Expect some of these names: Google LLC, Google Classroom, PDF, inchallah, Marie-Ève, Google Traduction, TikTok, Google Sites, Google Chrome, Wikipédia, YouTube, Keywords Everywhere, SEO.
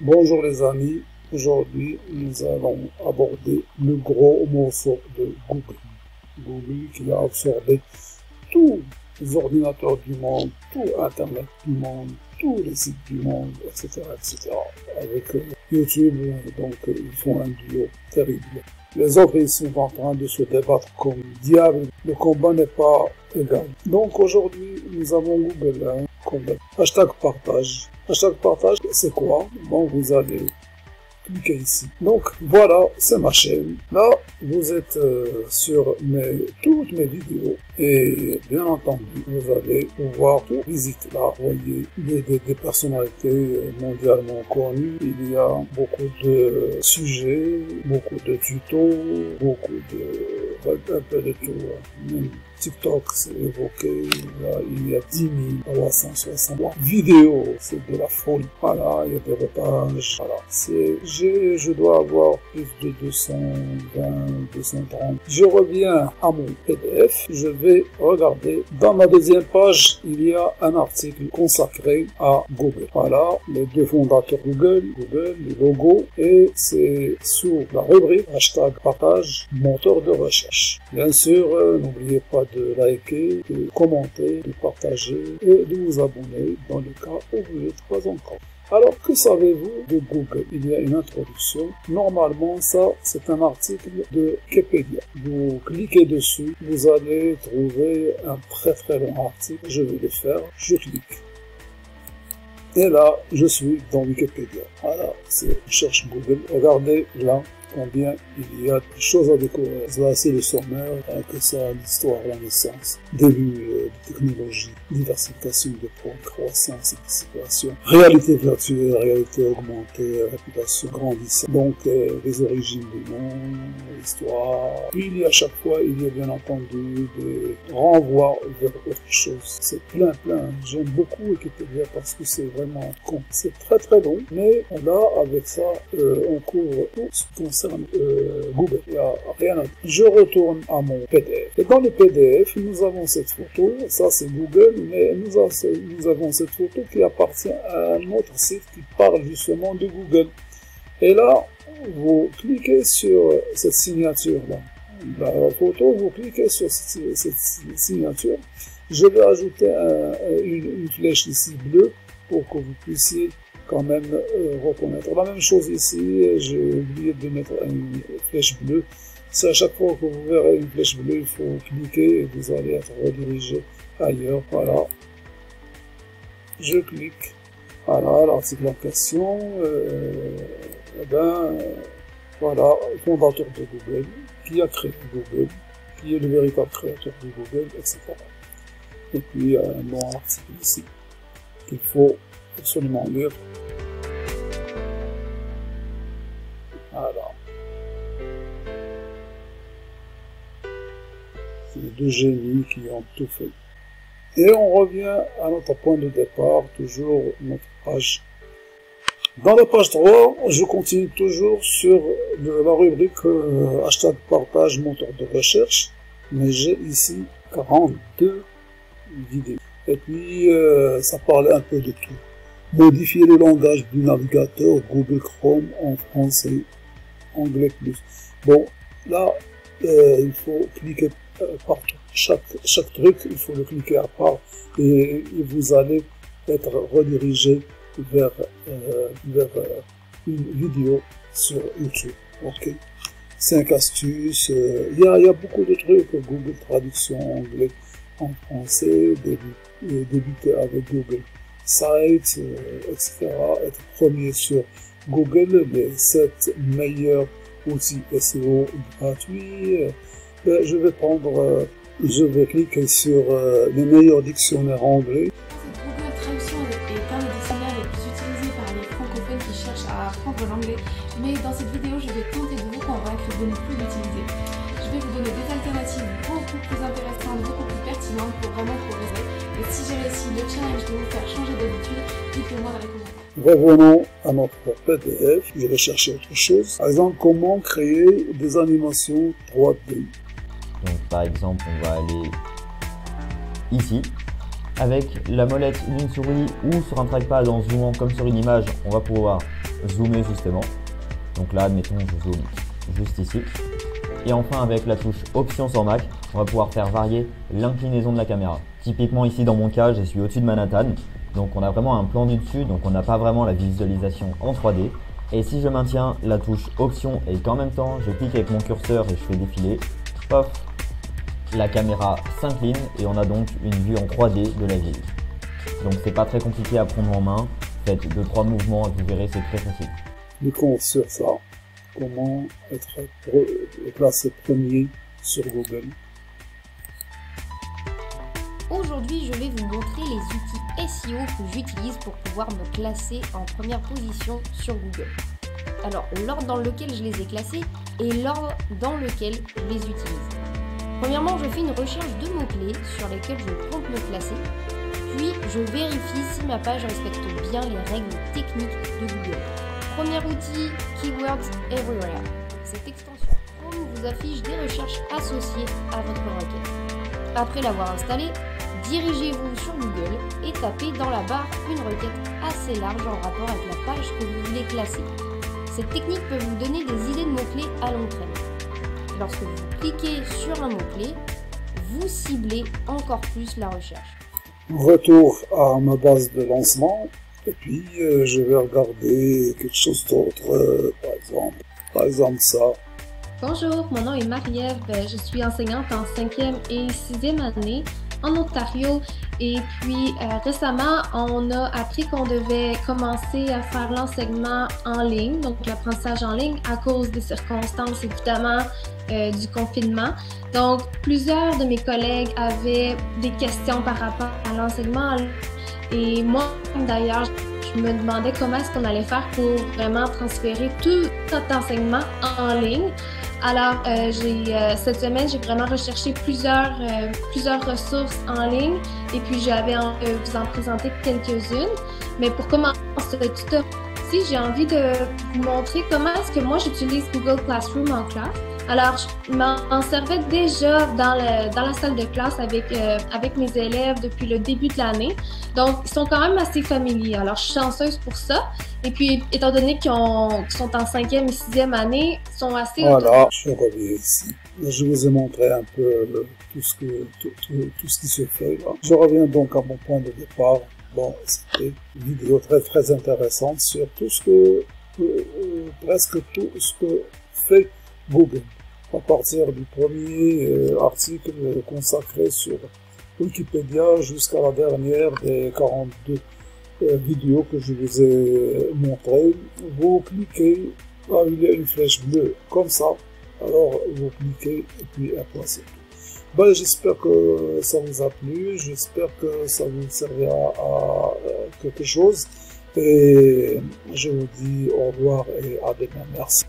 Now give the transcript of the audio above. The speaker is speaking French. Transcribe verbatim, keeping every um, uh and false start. Bonjour les amis, aujourd'hui nous allons aborder le gros morceau de Google. Google qui a absorbé tous les ordinateurs du monde, tout Internet du monde, tous les sites du monde, et cetera et cetera. Avec YouTube, donc ils font un duo terrible. Les autres ils sont en train de se débattre comme diable, le combat n'est pas égal. Donc aujourd'hui nous avons Google, hein, combat. Hashtag partage. Hashtag partage, c'est quoi? Bon, vous allez cliquer ici. Donc voilà, c'est ma chaîne. Là, vous êtes euh, sur mes, toutes mes vidéos. Et bien entendu, vous allez pouvoir tout visiter. Là, vous voyez des, des, des personnalités mondialement connues. Il y a beaucoup de sujets, beaucoup de tutos, beaucoup de... un peu de tout. Même TikTok, c'est évoqué. Là, il y a dix mille trois cent soixante-trois vidéos. C'est de la folie. Voilà, il y a des reportages. Voilà. Je dois avoir plus de deux cent vingt, deux cent trente. Je reviens à mon P D F. Je vais regardez, dans ma deuxième page, il y a un article consacré à Google. Voilà, les deux fondateurs Google, Google, le logo, et c'est sous la rubrique hashtag partage, moteur de recherche. Bien sûr, euh, n'oubliez pas de liker, de commenter, de partager et de vous abonner dans le cas où vous n'êtes pas encore. Alors, que savez-vous de Google? Il y a une introduction. Normalement, ça, c'est un article de Wikipédia. Vous cliquez dessus, vous allez trouver un très très long article. Je vais le faire. Je clique. Et là, je suis dans Wikipédia. Voilà, c'est cherche Google. Regardez là. Combien il y a de choses à découvrir. Là, c'est le sommaire, que ça, l'histoire, la naissance, début euh, de technologie, diversification de points, croissance et participation, réalité virtuelle, réalité augmentée, réputation grandissante, donc euh, les origines du monde, l'histoire. Puis, il y a à chaque fois, il y a bien entendu des renvois vers autre chose. C'est plein, plein. J'aime beaucoup Wikipédia parce que c'est vraiment con. C'est très, très long, mais là, avec ça, euh, on couvre tout ce qu'on Euh, Google, il n'y a rien à dire. Je retourne à mon P D F. Et dans le P D F, nous avons cette photo. Ça, c'est Google, mais nous, a, nous avons cette photo qui appartient à un autre site qui parle justement de Google. Et là, vous cliquez sur cette signature-là. Dans la photo, vous cliquez sur cette, cette signature. Je vais ajouter un, une, une flèche ici bleue pour que vous puissiez quand même euh, reconnaître. La même chose ici, j'ai oublié de mettre une flèche bleue. C'est à chaque fois que vous verrez une flèche bleue, il faut cliquer et vous allez être redirigé ailleurs. Voilà. Je clique. Voilà, l'article en question. Euh, eh ben, voilà, fondateur de Google, qui a créé Google, qui est le véritable créateur de Google, et cetera. Et puis, il y a un long article ici qu'il faut absolument lire. Voilà. C'est les deux génies qui ont tout fait. Et on revient à notre point de départ, toujours notre page. Dans la page trois, je continue toujours sur le, la rubrique euh, hashtag partage moteur de recherche, mais j'ai ici quarante-deux vidéos. Et puis, euh, ça parle un peu de tout. Modifier le langage du navigateur Google Chrome en français, anglais plus. Bon, là, euh, il faut cliquer partout. Chaque, chaque truc, il faut le cliquer à part et, et vous allez être redirigé vers, euh, vers euh, une vidéo sur YouTube. Ok. cinq astuces. Euh, il y a, il y a beaucoup de trucs. Google Traduction en anglais, en français, début, débuter avec Google Sites, euh, et cetera. Être premier sur Google, les sept meilleurs outils S E O gratuits. Euh, je vais prendre, euh, je vais cliquer sur euh, les meilleurs dictionnaires anglais. Cette Google Traduction est un des dictionnaires les plus utilisés par les francophones qui cherchent à apprendre l'anglais. Mais dans cette vidéo, je vais tenter de vous convaincre de ne plus l'utiliser. Je vais vous donner des alternatives beaucoup plus intéressantes, beaucoup plus pertinentes pour vraiment progresser. Et si j'ai réussi le challenge de vous faire changer d'habitude, dites-le-moi dans les commentaires. Revenons à notre P D F, je vais chercher autre chose. Par exemple, comment créer des animations trois D. Donc par exemple, on va aller ici. Avec la molette d'une souris ou sur un trackpad en zoomant comme sur une image, on va pouvoir zoomer justement. Donc là, admettons, je zoome juste ici. Et enfin, avec la touche Options sur Mac, on va pouvoir faire varier l'inclinaison de la caméra. Typiquement ici, dans mon cas, je suis au-dessus de Manhattan. Donc on a vraiment un plan du dessus, donc on n'a pas vraiment la visualisation en trois D. Et si je maintiens la touche Option et qu'en même temps, je clique avec mon curseur et je fais défiler, hop, la caméra s'incline et on a donc une vue en trois D de la ville. Donc c'est pas très compliqué à prendre en main. Faites deux trois mouvements et vous verrez, c'est très facile. Du coup, on sert ça. Comment être placé premier sur Google. Aujourd'hui, je vais vous montrer les outils S E O que j'utilise pour pouvoir me classer en première position sur Google. Alors, l'ordre dans lequel je les ai classés et l'ordre dans lequel je les utilise. Premièrement, je fais une recherche de mots-clés sur lesquels je compte me classer. Puis, je vérifie si ma page respecte bien les règles techniques de Google. Premier outil, Keywords Everywhere. Cette extension Chrome vous affiche des recherches associées à votre requête. Après l'avoir installée, dirigez-vous sur Google et tapez dans la barre une requête assez large en rapport avec la page que vous voulez classer. Cette technique peut vous donner des idées de mots-clés à long terme. Lorsque vous cliquez sur un mot-clé, vous ciblez encore plus la recherche. Retour à ma base de lancement, et puis euh, je vais regarder quelque chose d'autre, euh, par exemple, par exemple ça. Bonjour, mon nom est Marie-Ève, je suis enseignante en cinquième et sixième année en Ontario. Et puis euh, récemment, on a appris qu'on devait commencer à faire l'enseignement en ligne, donc l'apprentissage en ligne, à cause des circonstances évidemment euh, du confinement. Donc plusieurs de mes collègues avaient des questions par rapport à l'enseignement en ligne. Et moi d'ailleurs, je me demandais comment est-ce qu'on allait faire pour vraiment transférer tout notre enseignement en ligne. Alors, euh, j'ai, euh, cette semaine, j'ai vraiment recherché plusieurs, euh, plusieurs ressources en ligne et puis j'avais euh, vous en présenter quelques-unes. Mais pour commencer ce tutoriel, j'ai envie de vous montrer comment est-ce que moi j'utilise Google Classroom en classe. Alors, je m'en servais déjà dans, le, dans la salle de classe avec, euh, avec mes élèves depuis le début de l'année. Donc, ils sont quand même assez familiers. Alors, je suis chanceuse pour ça. Et puis, étant donné qu'ils qu sont en cinquième et sixième année, ils sont assez... Voilà, je reviens ici. Je vous ai montré un peu le, tout, ce que, tout, tout, tout ce qui se fait là. Je reviens donc à mon point de départ. Bon, c'était une vidéo très, très intéressante sur tout ce que... Euh, euh, presque tout ce que fait Google. À partir du premier euh, article consacré sur Wikipédia jusqu'à la dernière des quarante-deux euh, vidéos que je vous ai montrées, vous cliquez, là, il y a une flèche bleue comme ça, alors vous cliquez et puis après c'est tout. Ben, j'espère que ça vous a plu, j'espère que ça vous servira à quelque chose et je vous dis au revoir et à demain, merci.